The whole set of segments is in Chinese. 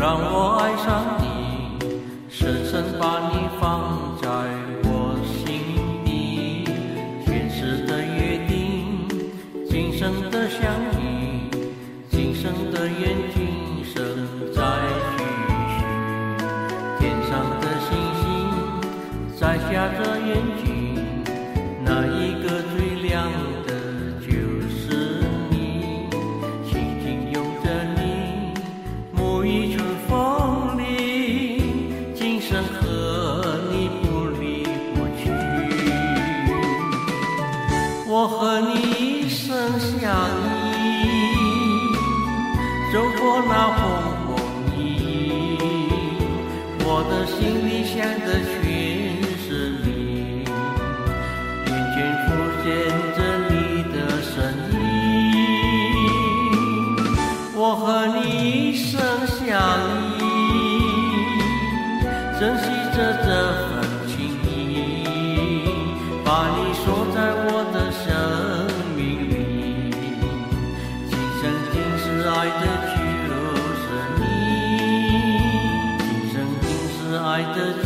让我爱上你，深深把你放在我心底。前世的约定，今生的相遇，今生的缘，今生再续续。天上的星星，摘下这眼睛，哪一个最亮的？ 我和你一生相依，走过那红红衣，我的心里想的全是你，眼前浮现着你的身影。我和你一生相依，珍惜着这份。 把你锁在我的生命里，今生今世爱的就是你，今生今世爱的就是你。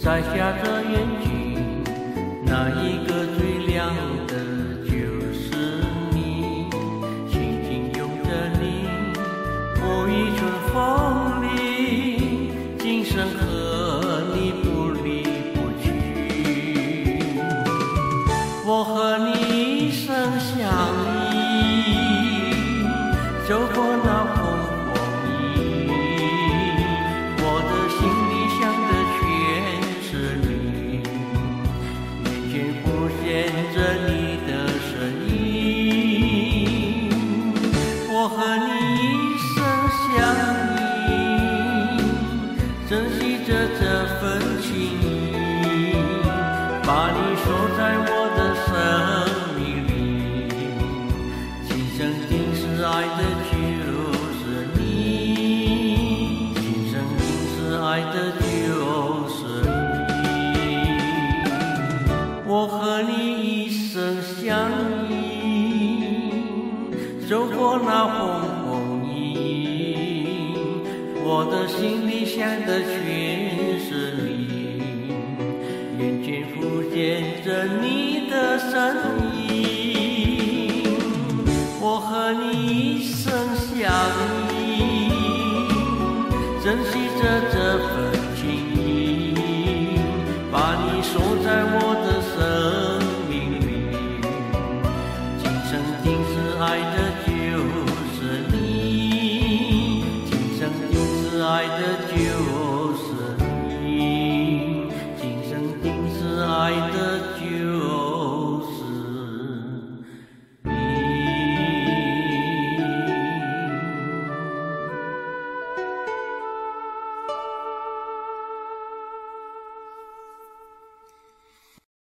摘下这眼睛，那一个最亮的就是你。紧紧拥着你，沐浴春风里，今生和你不离不弃。我和你一生相依，走过那红红衣，我的心。 把你锁在我的生命里，今生今世爱的就是你，今生今世爱的就是你。我和你一生相依，走过那红红衣，我的心里想的全是你。 眼前浮现着你的身影，我和你一生相依，珍惜着这份情谊，把你锁在我的生命里，今生今世爱的。